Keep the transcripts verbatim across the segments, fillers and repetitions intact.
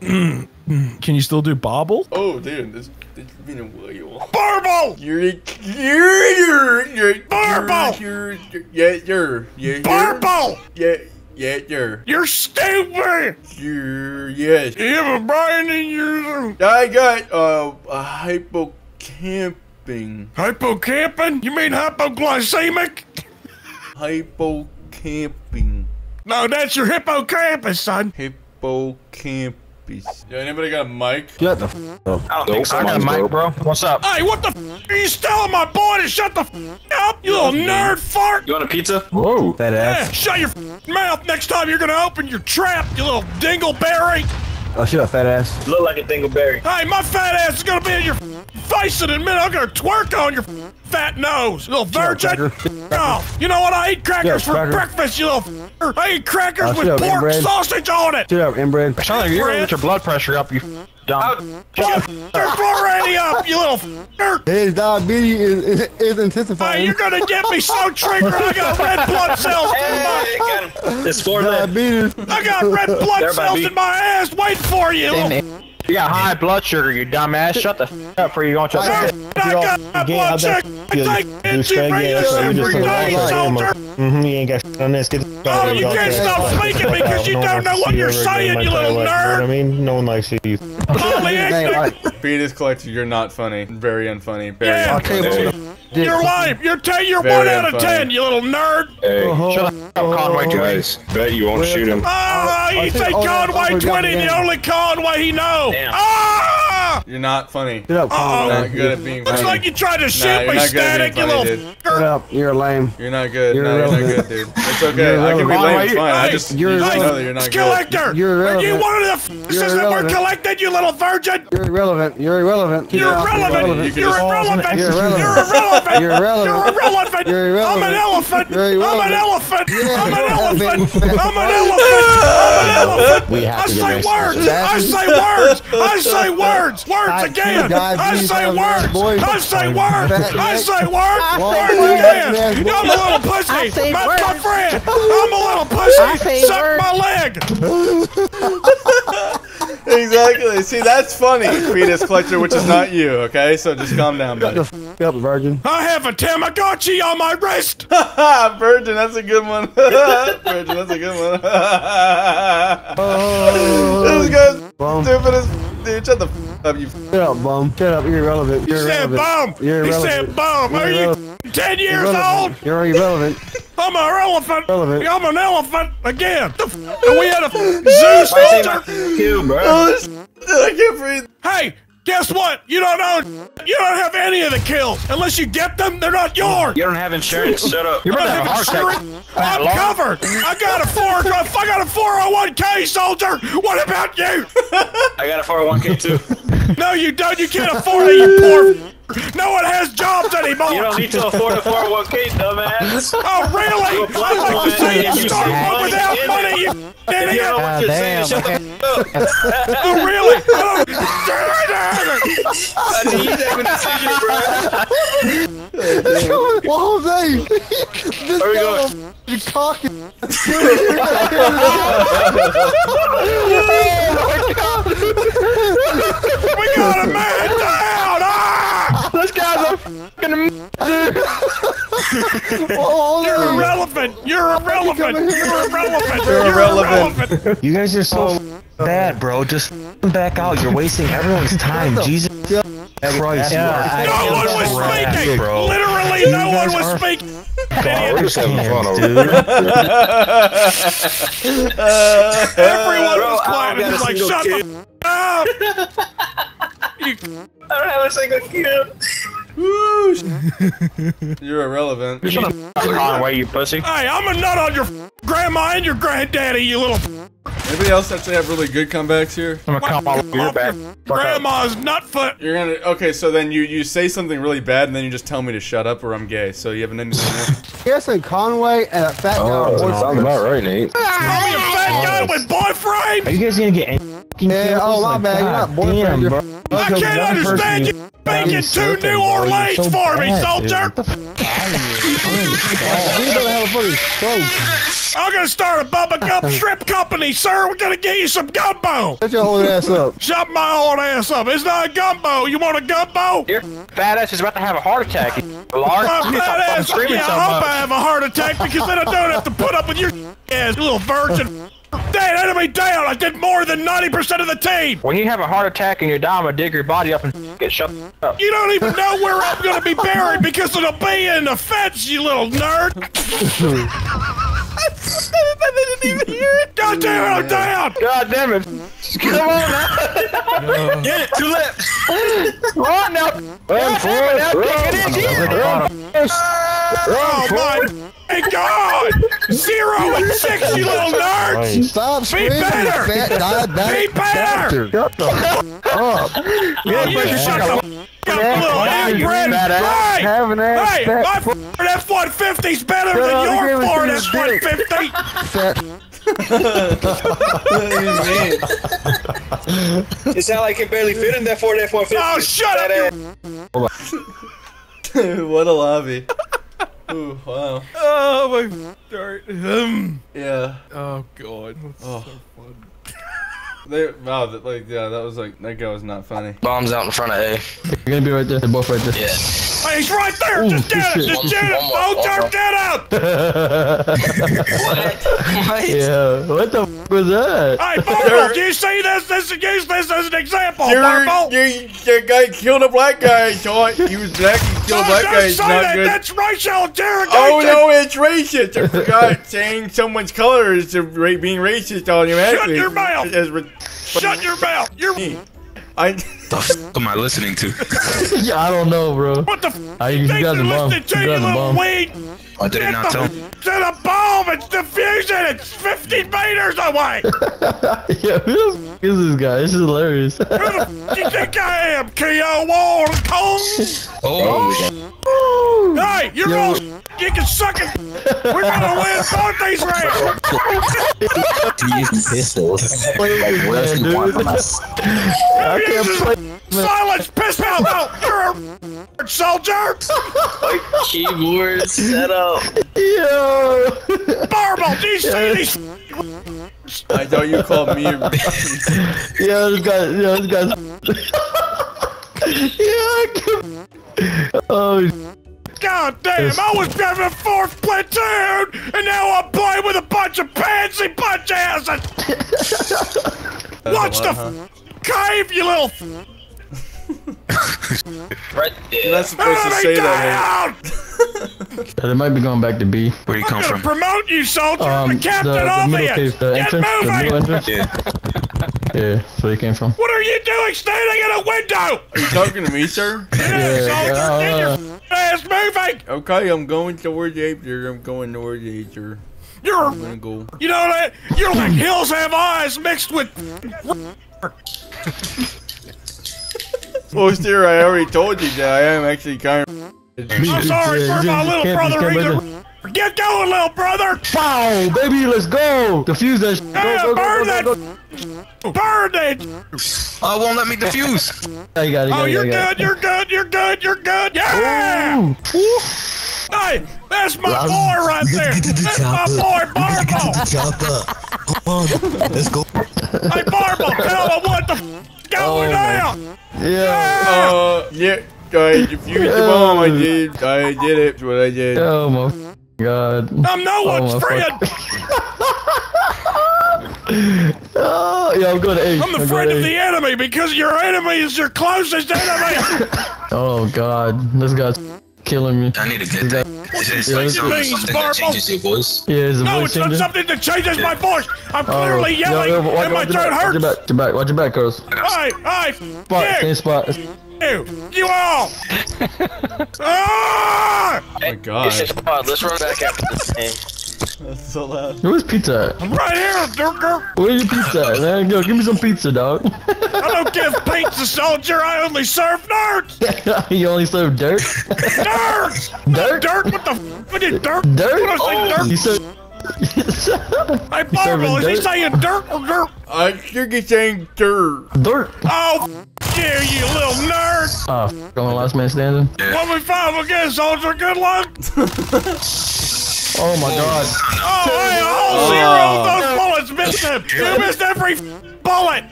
Can you still do bobble? Oh, dude, this it's been a while. Burble! You're you're you're Burble! You're yeah you're yeah Burble! Yeah yeah you're you're stupid! You're yes. You have a brain in your. I got uh a hypocamping. Hypocamping? You mean hypoglycemic? Hypocamping. No, that's your hippocampus, son. Hippocampus. Yeah, anybody got a mic? Get the f up. I don't think so. I got a mic, bro. What's up? Hey, what the f are you telling my boy to shut the f up, you little nerd fart? You want a pizza? Whoa. That ass. Yeah, shut your f mouth next time you're gonna open your trap, you little dingleberry. Oh, shut up, fat ass. Look like a dingleberry. Hey, my fat ass is gonna be in your face in a minute. I'm gonna twerk on your fat nose, you little virgin. Oh, you know what? I eat crackers yeah, for breakfast, you little f***er. I eat crackers oh, with up, pork inbred. Sausage on it. Shut up, inbred. Charlie, you're gonna get your blood pressure up, you f***er. Dumb. Shut your already up, you little f***er. His diabetes is, is, is intensifying. Hey, you're gonna get me so triggered. I got red blood cells hey, in my... Got it's for diabetes. I got red blood They're cells in my ass waiting for you, little... You got high blood sugar, you dumbass. Shut the f up for you going to your I got high blood sugar. I take anti-radius every day, soldier. Mm-hmm, you ain't got shit on this. Get the oh, you can't stop speaking because you don't know what you're saying, you little nerd. I mean, no one likes you. Fetus collector, you're not funny. Very unfunny. Very unfunny. You're lying. You're your one out of ten, you little nerd. Hey, shut up, Conway twenty. Bet you won't shoot him. Oh, you say Conway twenty, the only Conway he knows. Ah! You're not funny. Get up, uh-oh. You're not good at being funny. Looks like you tried to shoot nah, me static, funny, you little Get up, you're lame. You're not good. You're, no, you're not good, dude. It's okay. I can be lame. It's fine. Hey, I just you're, just know that you're not collector. Good. You're irrelevant. Are you one of the f***es that were collected, you little virgin? You're irrelevant. You're irrelevant. You're irrelevant. You're irrelevant. You're irrelevant. You're irrelevant. You're irrelevant. I'm an elephant. I'm an elephant. I'm an elephant. I'm an elephant. I'm an elephant. I say words. I say words. I say words! Words I again! I say words! Boys. I say words! I say words! Words again! I'm a little pussy! My, my friend! I'm a little pussy! Suck words. My leg! Exactly. See, that's funny, Fetus Collector, which is not you, okay? So just calm down, buddy. Up, virgin. I have a Tamagotchi on my wrist! Virgin, that's a good one. Virgin, that's a good one. Oh, this guy's bum. Stupid as... Dude, shut the f up, you f up, bum. Shut up, you're irrelevant. You're he irrelevant. Said bum. You're irrelevant. He said bum. Are you ten years irrelevant. Old? You're irrelevant. I'm an elephant. Relevant. I'm an elephant again. The f and we had a zoo soldier. You, bro. Oh, I can't breathe. Hey, guess what? You don't own. You don't have any of the kills unless you get them. They're not yours. You don't have insurance. Shut up. You're not have insurance. I'm covered. I got a four. I got a four oh one K, soldier. What about you? I got a four oh one K too. No, you don't. You can't afford it, you poor. No one has jobs anymore. You don't need to afford a four oh one K, dumbass. Oh, really? I like to say you start one without money, you idiot. You know what you're saying. Shut the f up. Oh, really? I don't. I need that decision, bro. What was that? Are we going? You cocky. We got a man down! Ah! This guy's a fucking oh, you're irrelevant! You're irrelevant! You're irrelevant! You're irrelevant! You guys are so bad, bro. Just back out. You're wasting everyone's time. Jesus Christ. Yeah, no one was rad, speaking! Bro. Literally you no one was speaking! Idiot. uh, Everyone bro, was quiet and was like, shut kid. The f up! You I don't have a single kid. You're irrelevant. You're shut the f on away, you pussy. Hey, I'm a nut on your f grandma and your granddaddy, you little f. Anybody else actually have really good comebacks here? I'm gonna my come your back. Grandma's nut foot. You're gonna okay. So then you you say something really bad, and then you just tell me to shut up or I'm gay. So you have an anything. Yes, and Conway and a fat oh, guy. Sounds about right, Nate. Ah, you fat guy with boyfriend. Are you guys gonna get any? Yeah, oh my bad. You're not boyfriend. Damn, bro. I can't understand you. Making two New Orleans so for bad, me, soldier. You don't have a fucking stroke. I'm gonna start a Bubba Gump strip company, sir. We're gonna get you some gumbo. Shut your old ass up. Shut my old ass up. It's not a gumbo. You want a gumbo? Your fat ass is about to have a heart attack. Large. My fat ass. Yeah, so I hope much. I have a heart attack because then I don't have to put up with your ass, you little virgin. Dad, had me down. I did more than ninety percent of the team. When you have a heart attack and you're dying, I dig your body up and get shut up. You don't even know where I'm gonna be buried because it'll be in the fence, you little nerd. I didn't even hear it. God damn it, I'm down. God damn it. Come on now. Get it, two lips. Run now. God damn it, now kick it in. Oh my. Hey God! Zero and six, you little nerds! Stop screaming! Be better! That, that Be better! Shut the f*** up! Yeah, you yeah, shut the f*** up, you little inbred! Hey! Hey! My F one fifty's better than your Ford F one fifty! It sound like it barely fit in that Ford F one fifty. Oh, shut up! What a lobby. Ooh, wow. Oh, my start. Um, yeah. Oh, God. That's oh. so fun. They, wow, that, like, yeah, that was like, that guy was not funny. Bomb's out in front of A. You're gonna be right there. They're both right there. Yeah. Hey, he's right there! Ooh, just get it! Just get it! Oh, turn that out! What? What? Yeah, what the f was that? Hey, Marble, do you see this? This is useless as an example, Marble! That guy killed a black guy, Sean. He was black, he killed oh, a black guy. Don't say that! Good. That's racial interrogation! Oh, no, it's racist! I forgot saying someone's color is being racist automatically. Shut your mouth! It's, it's Shut your mouth! You're I the f am I listening to? Yeah, I don't know, bro. What the f I, you, you guys are listening to, you, you little weed? I did Get not tell him. It's a bomb! It's diffusion! It's fifty meters away! Yeah, who the f is this guy? This is hilarious. Who the f you think I am, K O Water Cone? Oh, oh. Hey, you're Yo. all s you can suck it! We're gonna win both these rounds! You use pistols. Like, what else you want from us? I can't play. Silence, piss pal! No, you're a soldier! Keyboard set up. Yo! Marble, do you see these? I know you called me. Yeah, this guy. Yeah, this guy. Yeah. I oh. God damn! I was driving a fourth platoon, and now I'm playing with a bunch of pansy bunch asses. Watch the huh? cave, you little. Right there. You're not supposed to say that. They might be going back to B. Where do you come from? Promote you, soldier. Um, the captain of it. Get moving. Yeah. Yeah. So you came from. What are you doing standing in a window? Are you talking to me, sir? Yeah, yeah, soldier. Uh, get your ass moving. Okay, I'm going towards Ager. I'm going towards Ager. You're. I'm gonna go. You know that? You're like hills have eyes mixed with. Oh, sir, I already told you that I am actually kind of. I'm sorry for my little brother either. Get going, little brother! Wow, baby, let's go! Defuse that shit. Yeah, go, go, burn go, go, go, go. that! Burn it! Oh, it won't let me defuse! Oh, you got it, you got it, oh, you're you got good, it. you're good, you're good, you're good! Yeah! Ooh. Hey, that's my well, boy right there! That's my boy, Marble! Come on, let's go. Hey, Marble, tell him what the f going on! Yeah. yeah! Uh, yeah. I defused the bomb, I did. I did it. That's what I did. Oh my god. I'm no one's oh, friend! Oh, yeah, I'm going to H. I'm the I'm friend of the enemy because your enemy is your closest enemy! Oh god, this guy's killing me. I need to get that. Is it like something that changes your voice? Yeah, is it no, it's not something that changes my voice! I'm clearly yelling and my throat hurts! Watch your back, watch your back, girls. Hey, hey! Spot, same spot. You, you all! Ah! Oh my god. It's just pod. Let's run back after this game. That's so loud. Where's pizza at? I'm right here, Durker! Where's your pizza at, man? Go, give me some pizza, dog. I don't give pizza, soldier! I only serve nerds! You only serve dirt? Nerds! Dirt? Dirt? What the f? I did dirt? Dirt? What I say, dirt? Hey, Marble, is he saying dirt or dirt? I think he's saying dirt. Dirt? Oh, f you, you little nerd! Oh, f going last man standing? Yeah. one v five again, soldier, good luck! Oh my god. Oh, hey, oh zero! Those bullets missed him! You missed every bullet!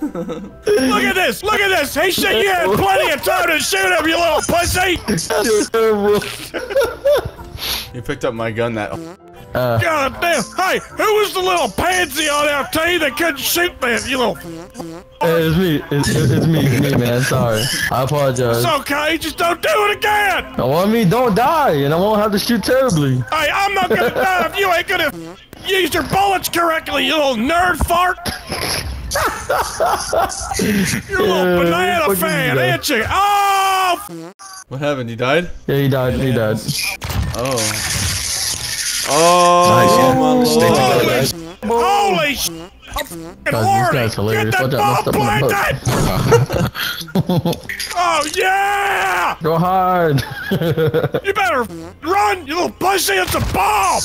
Look at this! Look at this! Hey shit, you had plenty of time to shoot him, you little pussy! You picked up my gun that uh, god damn! Hey! Who was the little pansy on our team that couldn't shoot that, you little It's me. It's, it's me. It's me, man. Sorry. I apologize. It's okay. Just don't do it again. Well, I mean, don't die, and I won't have to shoot terribly. Hey, I'm not gonna die if you ain't gonna use your bullets correctly, you little nerd fart. You're a little yeah, banana fan, ain't you? Oh! What happened? He died? Yeah, he died. Yeah, he yeah. died. Oh. Oh, nice. Yeah. My Lord. Holy sh! God, this guy's hilarious. Get that ball planted! Oh yeah! Go hard! You better run, you little pussy! It's a ball!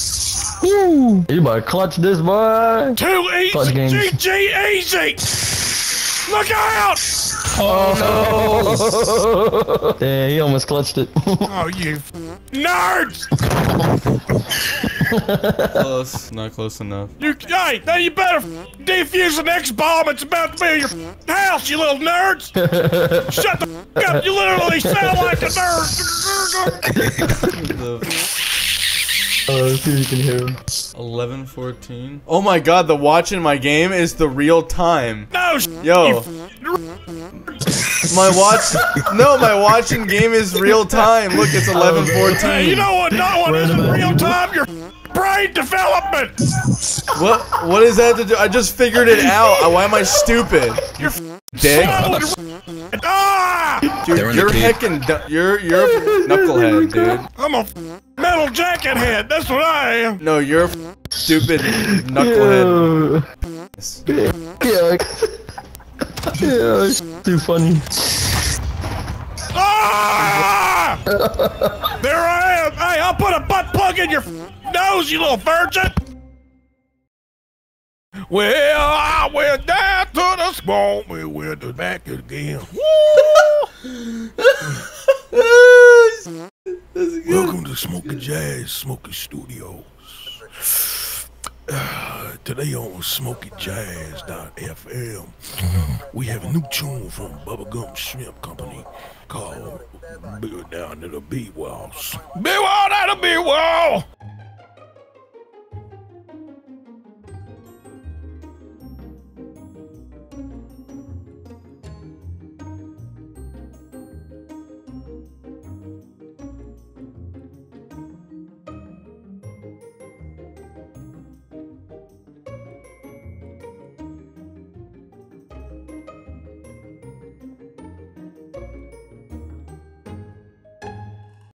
Woo! You better clutch this boy! Too easy! G G easy! Look out! Oh no! Damn, he almost clutched it. Oh you nerds! Close, not close enough. You, hey, now you better defuse an X bomb. It's about to be in your house, you little nerds. Shut the f up. You literally sound like a nerd. Oh, let's see if you can hear him. eleven fourteen. Oh my god, the watch in my game is the real time. No, yo. My watch, no, my watch in game is real time. Look, it's eleven fourteen. Hey, you know what? No one isn't real time. You're brain development. What? What does that have to do? I just figured it out. Why am I stupid? You're dick. Ah! Dude, you're heckin' you're you're a knucklehead, dude. I'm a metal jacket head. That's what I am. No, you're a stupid knucklehead. Yeah. Yeah, it's too funny. Ah! There I am! Hey, I'll put a butt plug in your nose, you little virgin! Well, I went down to the spawn, we went to back again. Welcome to Smoking Jazz, Smoking Studios. Uh, today on smoky jazz dot F M, we have a new tune from Bubblegum Shrimp Company called Build Down to the B-Walls. Be wall down to the B-Wall!